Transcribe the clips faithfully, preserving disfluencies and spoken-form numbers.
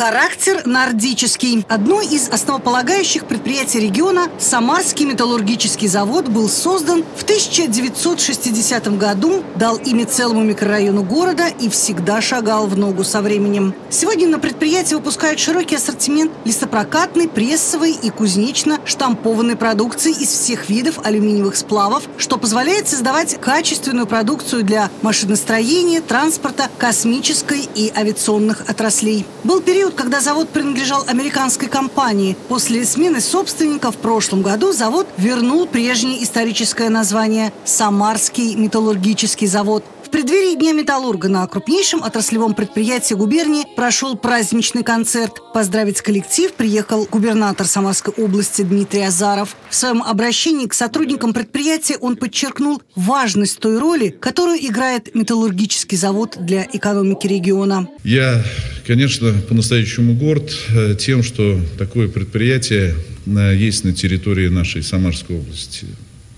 Характер нордический. Одно из основополагающих предприятий региона – Самарский металлургический завод был создан в тысяча девятьсот шестидесятом году, дал имя целому микрорайону города и всегда шагал в ногу со временем. Сегодня на предприятии выпускают широкий ассортимент лесопрокатной, прессовой и кузнечно-штампованной продукции из всех видов алюминиевых сплавов, что позволяет создавать качественную продукцию для машиностроения, транспорта, космической и авиационных отраслей. Был период, когда завод принадлежал американской компании. После смены собственника в прошлом году завод вернул прежнее историческое название – Самарский металлургический завод. В преддверии Дня металлурга на крупнейшем отраслевом предприятии губернии прошел праздничный концерт. Поздравить коллектив приехал губернатор Самарской области Дмитрий Азаров. В своем обращении к сотрудникам предприятия он подчеркнул важность той роли, которую играет металлургический завод для экономики региона. Я, конечно, по-настоящему горд тем, что такое предприятие есть на территории нашей Самарской области.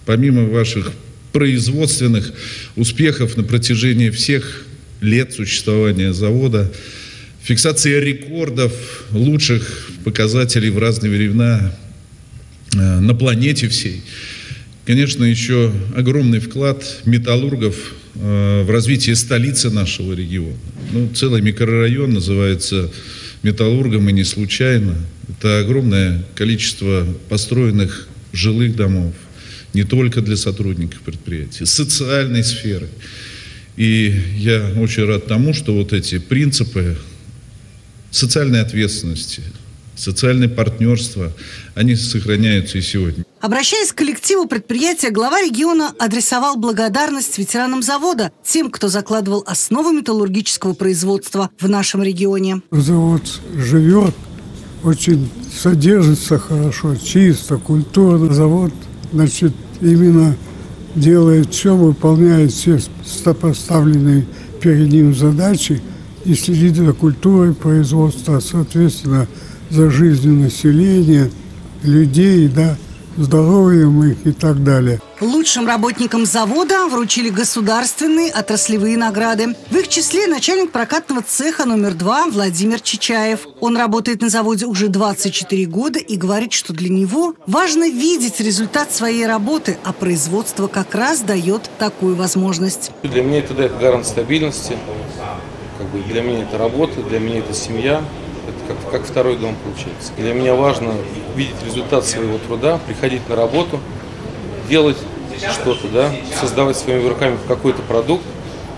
Помимо ваших производственных успехов на протяжении всех лет существования завода, фиксация рекордов, лучших показателей в разные времена на планете всей. Конечно, еще огромный вклад металлургов в развитие столицы нашего региона. Ну, целый микрорайон называется металлургом, и не случайно. Это огромное количество построенных жилых домов, не только для сотрудников предприятия, социальной сферы. И я очень рад тому, что вот эти принципы социальной ответственности, социальное партнерство, они сохраняются и сегодня. Обращаясь к коллективу предприятия, глава региона адресовал благодарность ветеранам завода, тем, кто закладывал основы металлургического производства в нашем регионе. Завод живет, очень содержится хорошо, чисто, культурно. Завод, значит, именно делает все, выполняет все поставленные перед ним задачи и следит за культурой производства, соответственно, за жизнью населения, людей, да, здоровьем их и так далее. Лучшим работникам завода вручили государственные отраслевые награды. В их числе начальник прокатного цеха номер два Владимир Чичаев. Он работает на заводе уже двадцать четыре года и говорит, что для него важно видеть результат своей работы, а производство как раз дает такую возможность. Для меня это дает гарант стабильности, как бы для меня это работа, для меня это семья. Это как, как второй дом получается. Для меня важно видеть результат своего труда, приходить на работу, делать что-то, да, создавать своими руками какой-то продукт,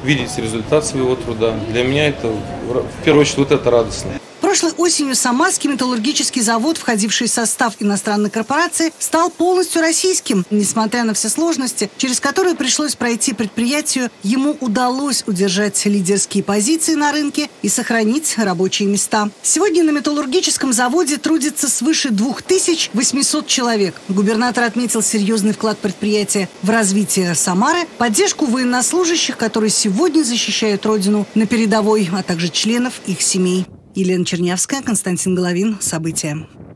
видеть результат своего труда. Для меня это, в первую очередь, вот это радостно. Прошлой осенью Самарский металлургический завод, входивший в состав иностранной корпорации, стал полностью российским. Несмотря на все сложности, через которые пришлось пройти предприятию, ему удалось удержать лидерские позиции на рынке и сохранить рабочие места. Сегодня на металлургическом заводе трудится свыше двух тысяч восьмисот человек. Губернатор отметил серьезный вклад предприятия в развитие Самары, поддержку военнослужащих, которые сегодня защищают родину на передовой, а также членов их семей. Елена Чернявская, Константин Головин. События.